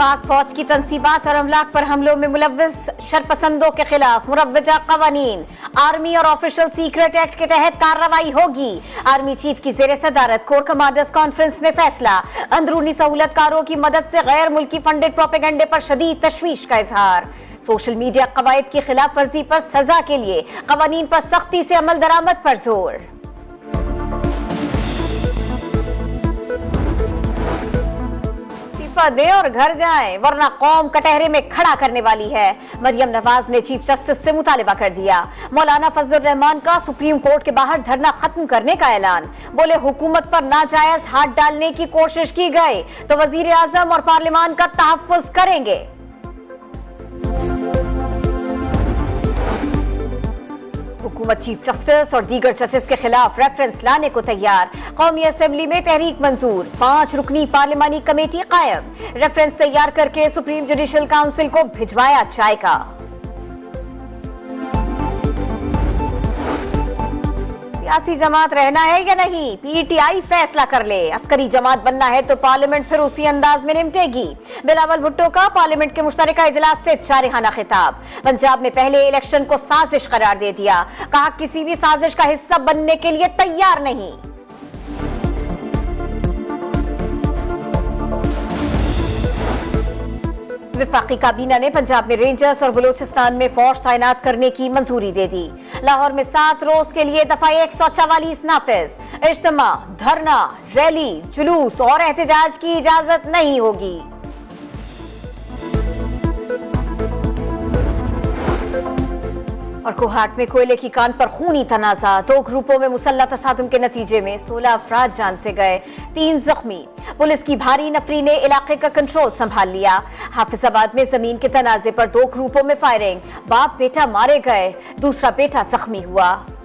पाक फौज की तनसीबात और अमलाक पर हमलों में मुलव्वस शरपसंदों के खिलाफ मुरव्वजा कवानीन आर्मी और ऑफिशियल सीक्रेट एक्ट के तहत कार्रवाई होगी। आर्मी चीफ की जेर सदारत कोर कमांडर्स कॉन्फ्रेंस में फैसला। अंदरूनी सहूलतकारों की मदद से गैर मुल्की फंडेड प्रोपेगेंडे पर शदीद तशवीश का इजहार। सोशल मीडिया कवायद की खिलाफ वर्जी पर सजा के लिए कवानीन पर सख्ती से अमल दरामद पर जोर। दे और घर जाएं वरना कौम कटहरे में खड़ा करने वाली है। मरियम नवाज ने चीफ जस्टिस से मुतालिबा कर दिया। मौलाना फजलुर रहमान का सुप्रीम कोर्ट के बाहर धरना खत्म करने का ऐलान। बोले हुकूमत पर नाजायज हाथ डालने की कोशिश की गई तो वजीर आजम और पार्लियामान का तहफ्फुज़ करेंगे। हुकूमत चीफ जस्टिस और दीगर जजेस के खिलाफ रेफरेंस लाने को तैयार। कौमी असेंबली में तहरीक मंजूर। 5 रुकनी पार्लिमानी कमेटी कायम। रेफरेंस तैयार करके सुप्रीम जुडिशल काउंसिल को भिजवाया जाएगा। सियासी जमात रहना है या नहीं, पीटीआई फैसला कर ले। अस्करी जमात बनना है तो पार्लियामेंट फिर उसी अंदाज में निपटेगी। बिलावल भुट्टो का पार्लियामेंट के मुश्तरका इजलास से जारिहाना खिताब। पंजाब में पहले इलेक्शन को साजिश करार दे दिया। कहा किसी भी साजिश का हिस्सा बनने के लिए तैयार नहीं। वफाकी काबीना ने पंजाब में रेंजर्स और बलूचिस्तान में फौज तैनात करने की मंजूरी दे दी। लाहौर में 7 रोज के लिए दफा 144 नाफिज। इज्तिमा, धरना, रैली, जुलूस और एहतजाज की इजाजत नहीं होगी। और कोहाट में कोयले की कान पर खूनी तनाजा। 2 ग्रुपों में मुसल्ला तसादुम के नतीजे में 16 अफराद जान से गए, 3 जख्मी। पुलिस की भारी नफरी ने इलाके का कंट्रोल संभाल लिया। हाफिजाबाद में जमीन के तनाजे पर 2 ग्रुपों में फायरिंग। बाप बेटा मारे गए, दूसरा बेटा जख्मी हुआ।